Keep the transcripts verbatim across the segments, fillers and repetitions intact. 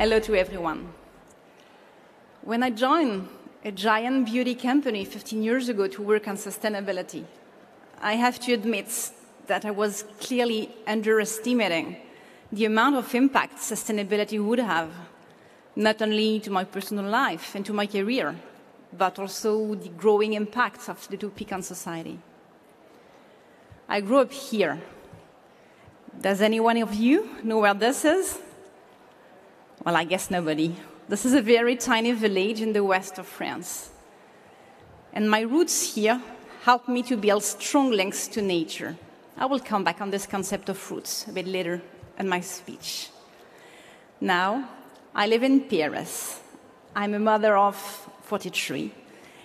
Hello to everyone. When I joined a giant beauty company fifteen years ago to work on sustainability, I have to admit that I was clearly underestimating the amount of impact sustainability would have, not only to my personal life and to my career, but also the growing impact of the Tupican society. I grew up here. Does anyone of you know where this is? Well, I guess nobody. This is a very tiny village in the west of France. And my roots here helped me to build strong links to nature. I will come back on this concept of roots a bit later in my speech. Now, I live in Paris. I'm a mother of forty-three.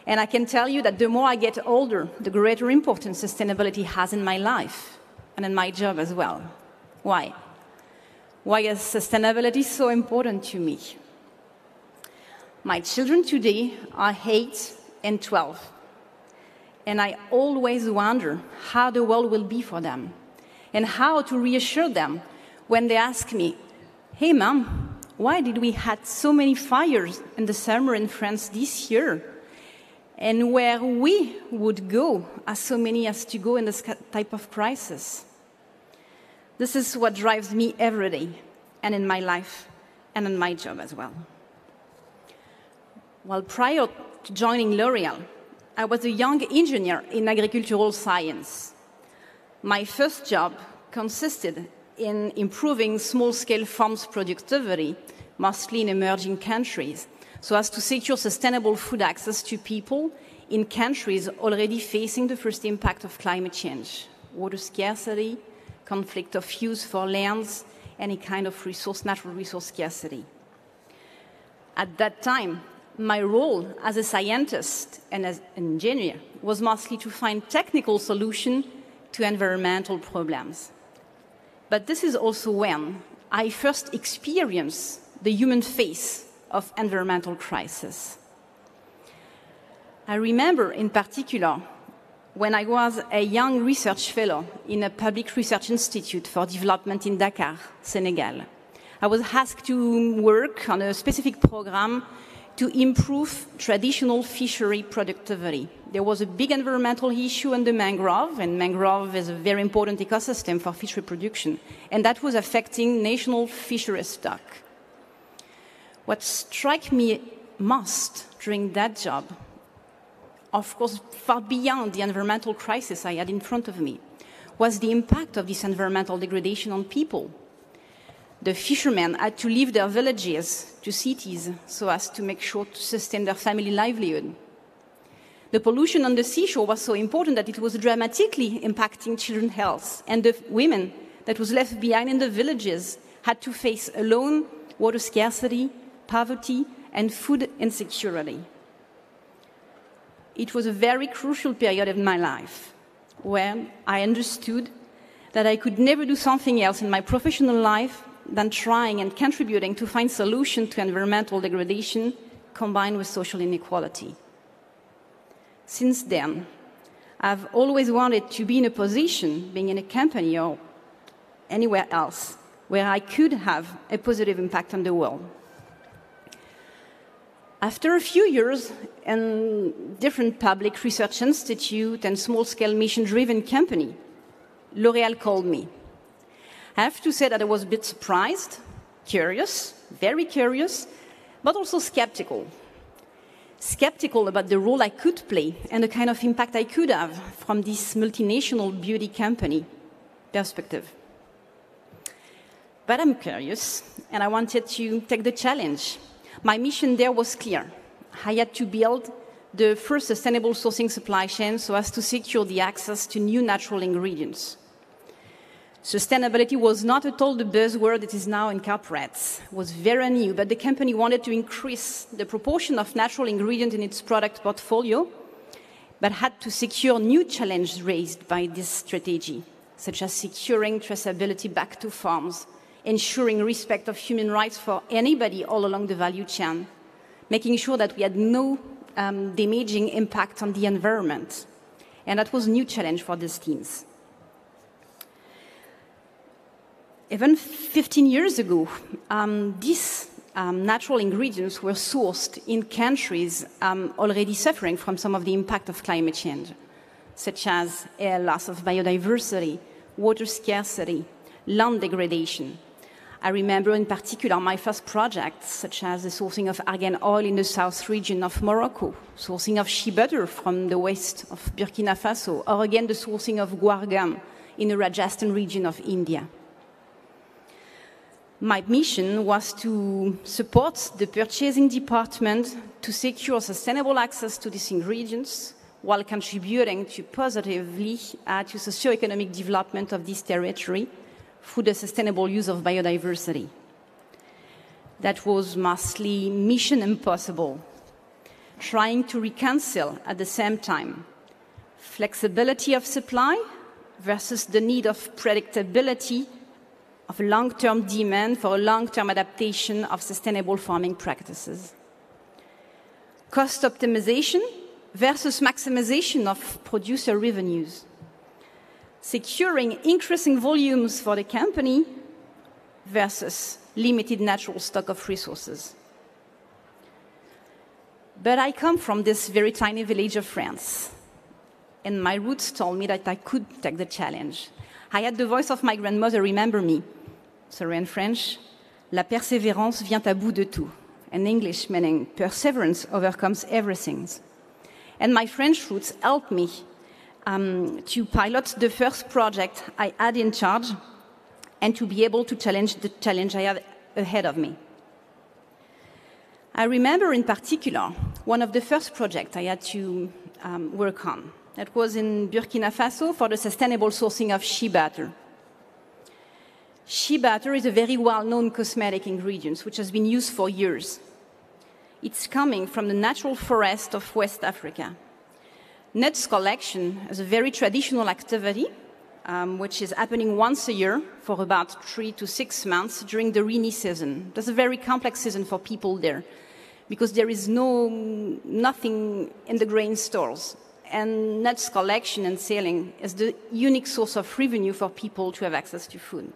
And I can tell you that the more I get older, the greater importance sustainability has in my life and in my job as well. Why? Why is sustainability so important to me? My children today are eight and twelve. And I always wonder how the world will be for them and how to reassure them when they ask me, "Hey, Mom, why did we have so many fires in the summer in France this year? And where we would go, as so many as to go in this type of crisis?" This is what drives me every day, and in my life, and in my job as well. Well, prior to joining L'Oréal, I was a young engineer in agricultural science. My first job consisted in improving small-scale farms' productivity, mostly in emerging countries, so as to secure sustainable food access to people in countries already facing the first impact of climate change, water scarcity, conflict of use for lands, any kind of resource, natural resource scarcity. At that time, my role as a scientist and as an engineer was mostly to find technical solutions to environmental problems. But this is also when I first experienced the human face of environmental crisis. I remember in particular when I was a young research fellow in a public research institute for development in Dakar, Senegal. I was asked to work on a specific program to improve traditional fishery productivity. There was a big environmental issue in the mangrove, and mangrove is a very important ecosystem for fishery production, and that was affecting national fishery stock. What struck me most during that job, of course, far beyond the environmental crisis I had in front of me, was the impact of this environmental degradation on people. The fishermen had to leave their villages to cities so as to make sure to sustain their family livelihood. The pollution on the seashore was so important that it was dramatically impacting children's health, and the women that was left behind in the villages had to face alone water scarcity, poverty, and food insecurity. It was a very crucial period in my life when I understood that I could never do something else in my professional life than trying and contributing to find solutions to environmental degradation combined with social inequality. Since then, I've always wanted to be in a position, being in a company or anywhere else, where I could have a positive impact on the world. After a few years in different public research institutes and small-scale mission-driven company, L'Oréal called me. I have to say that I was a bit surprised, curious, very curious, but also skeptical. Skeptical about the role I could play and the kind of impact I could have from this multinational beauty company perspective. But I'm curious, and I wanted to take the challenge. My mission there was clear. I had to build the first sustainable sourcing supply chain so as to secure the access to new natural ingredients. Sustainability was not at all the buzzword it is now in corporates. It was very new, but the company wanted to increase the proportion of natural ingredients in its product portfolio, but had to secure new challenges raised by this strategy, such as securing traceability back to farms, ensuring respect of human rights for anybody all along the value chain, making sure that we had no um, damaging impact on the environment. And that was a new challenge for these teams. Even fifteen years ago, um, this um, natural ingredients were sourced in countries um, already suffering from some of the impact of climate change, such as air loss of biodiversity, water scarcity, land degradation. I remember in particular my first projects, such as the sourcing of argan oil in the south region of Morocco, sourcing of shea butter from the west of Burkina Faso, or again the sourcing of guar gum in the Rajasthan region of India. My mission was to support the purchasing department to secure sustainable access to these ingredients while contributing to positively uh, to socio-economic development of this territory through the sustainable use of biodiversity. That was mostly mission impossible, trying to reconcile at the same time flexibility of supply versus the need of predictability of long-term demand for a long-term adaptation of sustainable farming practices. Cost optimization versus maximization of producer revenues. Securing increasing volumes for the company versus limited natural stock of resources. But I come from this very tiny village of France, and my roots told me that I could take the challenge. I had the voice of my grandmother remember me. Sorry in French, la persévérance vient à bout de tout. In English, meaning perseverance overcomes everything. And my French roots helped me Um, to pilot the first project I had in charge and to be able to challenge the challenge I had ahead of me. I remember in particular one of the first projects I had to um, work on. That was in Burkina Faso for the sustainable sourcing of shea butter. Shea butter is a very well-known cosmetic ingredient which has been used for years. It's coming from the natural forest of West Africa. Nuts collection is a very traditional activity, um, which is happening once a year for about three to six months during the rainy season. That's a very complex season for people there, because there is no nothing in the grain stores. And nuts collection and selling is the unique source of revenue for people to have access to food.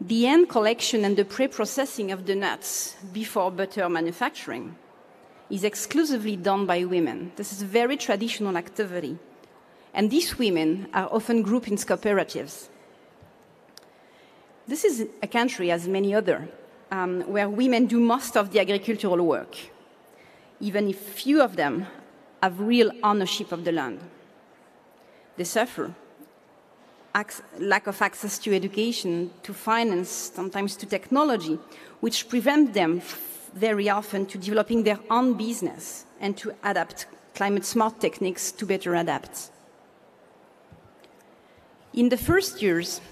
The end collection and the pre-processing of the nuts before butter manufacturing is exclusively done by women. This is a very traditional activity. And these women are often grouped in cooperatives. This is a country, as many other, um, where women do most of the agricultural work, even if few of them have real ownership of the land. They suffer lack of access to education, to finance, sometimes to technology, which prevent them very often to developing their own business and to adapt climate-smart techniques to better adapt. In the first years,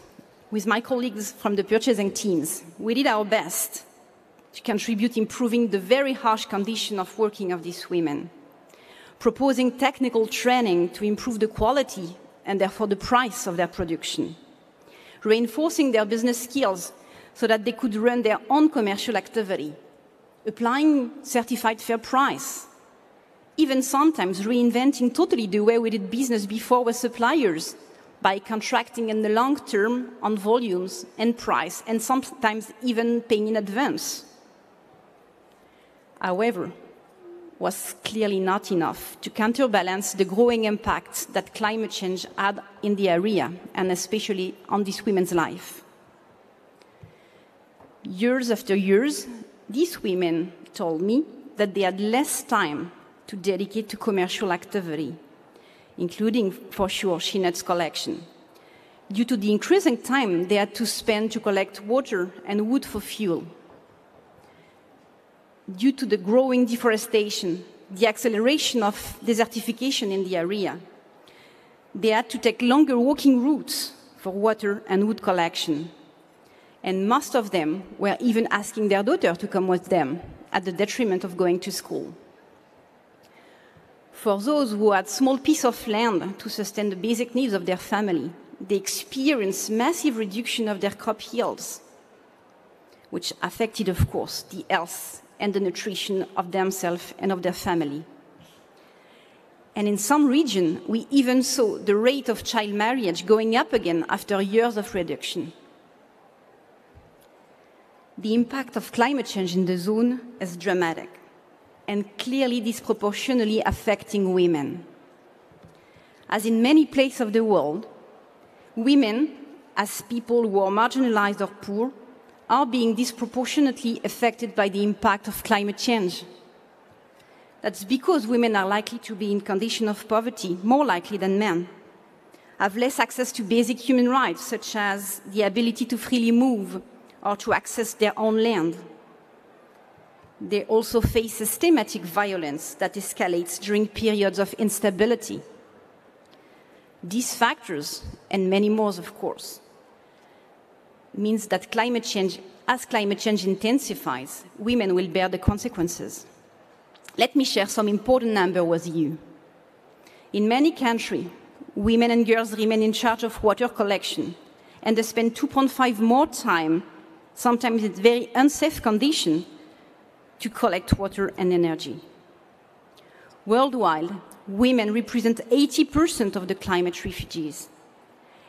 with my colleagues from the purchasing teams, we did our best to contribute improving the very harsh condition of working of these women, proposing technical training to improve the quality and therefore the price of their production, reinforcing their business skills so that they could run their own commercial activity, applying certified fair price, even sometimes reinventing totally the way we did business before with suppliers by contracting in the long term on volumes and price, and sometimes even paying in advance. However, it was clearly not enough to counterbalance the growing impact that climate change had in the area, and especially on these women's life. Years after years, these women told me that they had less time to dedicate to commercial activity, including, for sure, shea nuts collection, due to the increasing time they had to spend to collect water and wood for fuel. Due to the growing deforestation, the acceleration of desertification in the area, they had to take longer walking routes for water and wood collection. And most of them were even asking their daughter to come with them, at the detriment of going to school. For those who had small piece of land to sustain the basic needs of their family, they experienced massive reduction of their crop yields, which affected, of course, the health and the nutrition of themselves and of their family. And in some regions, we even saw the rate of child marriage going up again after years of reduction. the impact of climate change in the zone is dramatic and clearly disproportionately affecting women. As in many places of the world, women, as people who are marginalized or poor, are being disproportionately affected by the impact of climate change. That's because women are likely to be in condition of poverty, more likely than men, have less access to basic human rights, such as the ability to freely move or to access their own land. They also face systematic violence that escalates during periods of instability. These factors, and many more, of course, means that climate change, as climate change intensifies, women will bear the consequences. Let me share some important numbers with you. In many countries, women and girls remain in charge of water collection, and they spend two point five more time, sometimes in very unsafe conditions, to collect water and energy. Worldwide, women represent eighty percent of the climate refugees,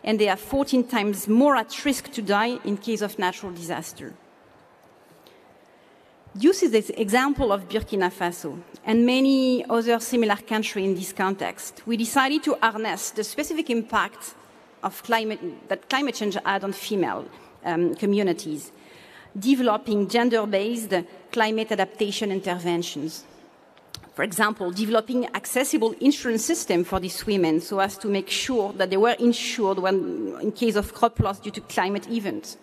and they are fourteen times more at risk to die in case of natural disaster. Use is the example of Burkina Faso and many other similar countries in this context. We decided to harness the specific impact of climate, that climate change had on female um, communities, developing gender-based climate adaptation interventions. For example, developing accessible insurance system for these women so as to make sure that they were insured when, in case of crop loss due to climate events,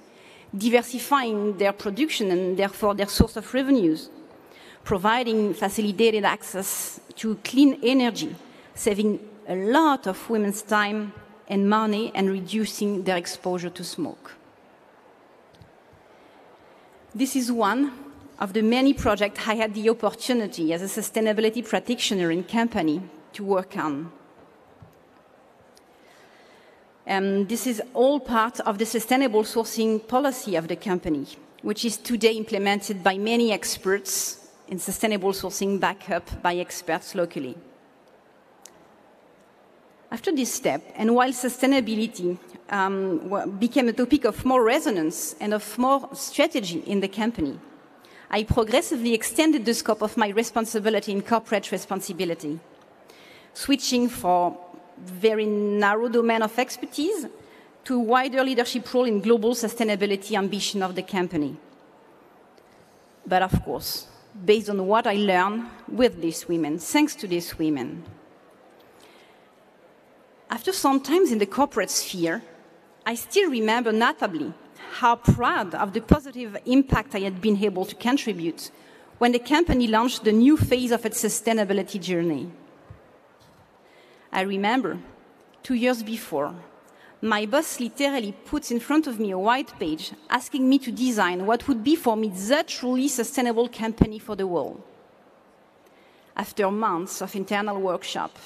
diversifying their production and therefore their source of revenues, providing facilitated access to clean energy, saving a lot of women's time and money and reducing their exposure to smoke. This is one of the many projects I had the opportunity as a sustainability practitioner in company to work on. Um, this is all part of the sustainable sourcing policy of the company, which is today implemented by many experts in sustainable sourcing, backed up by experts locally. After this step, and while sustainability um, became a topic of more resonance and of more strategy in the company, I progressively extended the scope of my responsibility in corporate responsibility, switching from very narrow domain of expertise to a wider leadership role in global sustainability ambition of the company. But of course, based on what I learned with these women, thanks to these women. After some time in the corporate sphere, I still remember notably how proud of the positive impact I had been able to contribute when the company launched the new phase of its sustainability journey. I remember, two years before, my boss literally put in front of me a white page asking me to design what would be for me the truly sustainable company for the world. After months of internal workshop,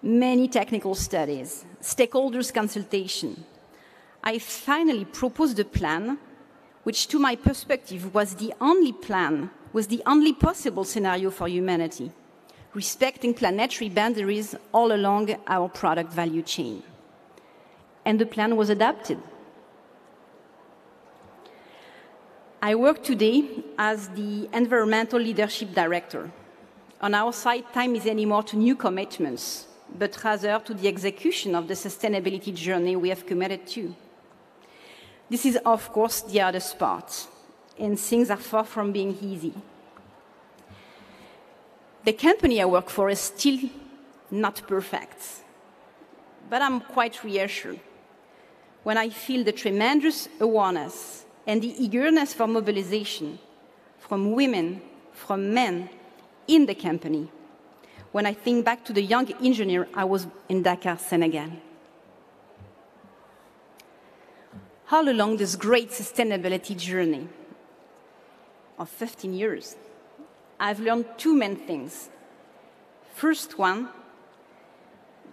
many technical studies, stakeholders' consultation, I finally proposed a plan which, to my perspective, was the only plan, was the only possible scenario for humanity, respecting planetary boundaries all along our product value chain. And the plan was adapted. I work today as the Environmental Leadership Director. On our side, time is anymore to new commitments, but rather to the execution of the sustainability journey we have committed to. This is, of course, the hardest part, and things are far from being easy. The company I work for is still not perfect, but I'm quite reassured when I feel the tremendous awareness and the eagerness for mobilization from women, from men in the company, when I think back to the young engineer I was in Dakar, Senegal. All along this great sustainability journey of fifteen years, I've learned two main things. First one,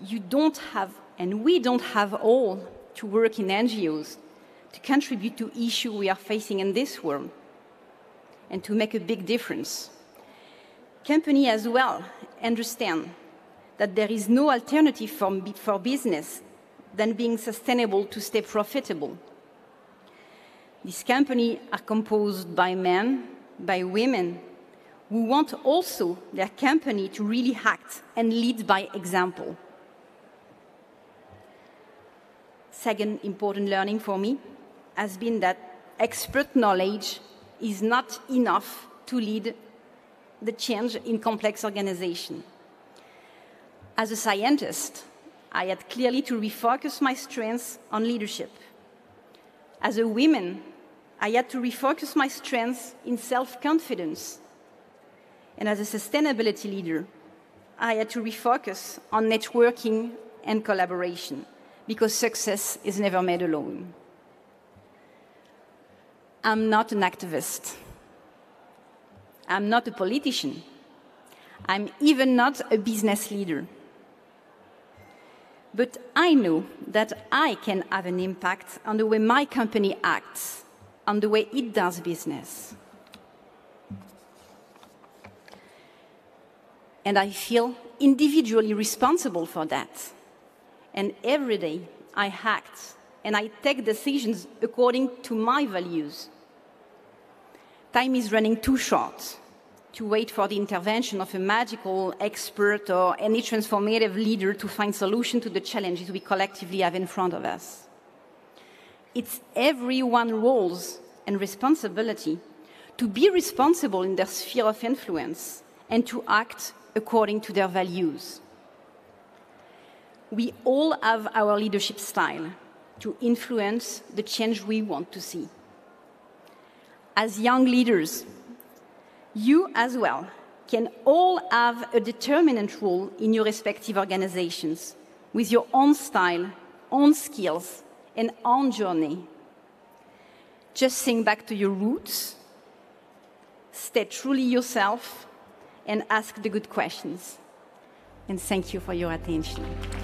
you don't have, and we don't have all, to work in N G Os to contribute to issues we are facing in this world and to make a big difference. Companies as well understand that there is no alternative for, for business than being sustainable to stay profitable. These companies are composed by men, by women, who want also their company to really act and lead by example. Second important learning for me has been that expert knowledge is not enough to lead the change in complex organizations. As a scientist, I had clearly to refocus my strengths on leadership. As a woman, I had to refocus my strengths in self-confidence. And as a sustainability leader, I had to refocus on networking and collaboration, because success is never made alone. I'm not an activist. I'm not a politician. I'm even not a business leader. But I know that I can have an impact on the way my company acts, on the way it does business. And I feel individually responsible for that. And every day I act and I take decisions according to my values. Time is running too short to wait for the intervention of a magical expert or any transformative leader to find solution to the challenges we collectively have in front of us. It's everyone's role and responsibility to be responsible in their sphere of influence and to act according to their values. We all have our leadership style to influence the change we want to see. As young leaders, you as well can all have a determinant role in your respective organizations with your own style, own skills, and own journey. Just think back to your roots, stay truly yourself, and ask the good questions. And thank you for your attention.